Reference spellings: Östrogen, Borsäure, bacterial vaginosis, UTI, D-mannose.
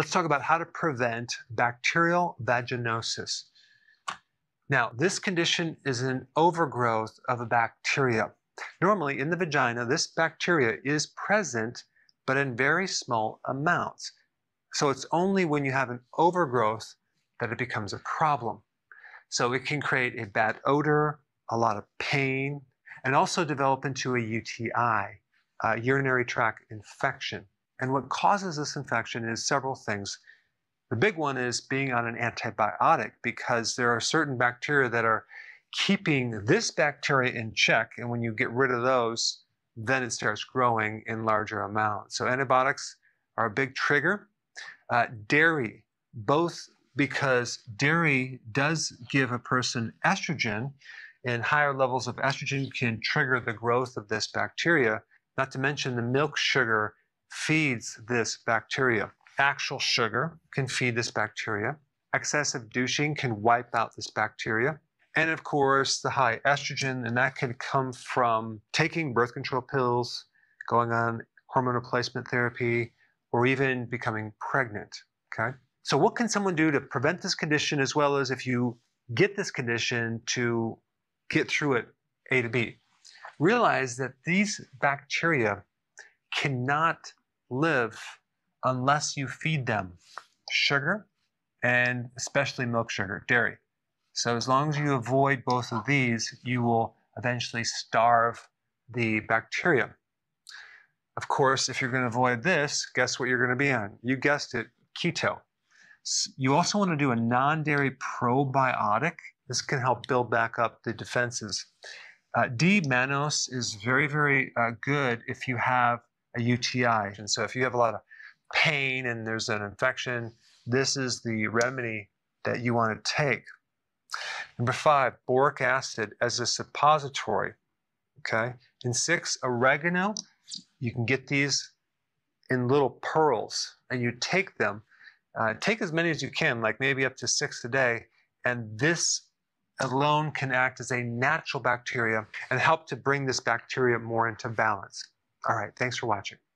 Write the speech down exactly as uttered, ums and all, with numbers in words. let's talk about how to prevent bacterial vaginosis. Now, this condition is an overgrowth of a bacteria. Normally, in the vagina, this bacteria is present, but in very small amounts. So it's only when you have an overgrowth that it becomes a problem. So it can create a bad odor, a lot of pain, and also develop into a U T I, uh, urinary tract infection. And what causes this infection is several things. The big one is being on an antibiotic, because there are certain bacteria that are keeping this bacteria in check, and when you get rid of those, then it starts growing in larger amounts. So antibiotics are a big trigger. Uh, dairy, both because dairy does give a person estrogen, and higher levels of estrogen can trigger the growth of this bacteria, not to mention the milk sugar feeds this bacteria. Actual sugar can feed this bacteria. Excessive douching can wipe out this bacteria. And of course, the high estrogen, and that can come from taking birth control pills, going on hormone replacement therapy, or even becoming pregnant, okay? So what can someone do to prevent this condition, as well as if you get this condition, to get through it A to B? Realize that these bacteria cannot live unless you feed them sugar, and especially milk sugar, dairy. So as long as you avoid both of these, you will eventually starve the bacteria. Of course, if you're going to avoid this, guess what you're going to be on? You guessed it, keto. You also want to do a non-dairy probiotic. This can help build back up the defenses. Uh, D-mannose is very, very uh, good if you have a U T I. And so if you have a lot of pain and there's an infection, this is the remedy that you want to take. Number five, boric acid as a suppository, okay? And six, oregano. You can get these in little pearls, and you take them. Uh, take as many as you can, like maybe up to six a day, and this alone can act as a natural bacteria and help to bring this bacteria more into balance. All right, thanks for watching.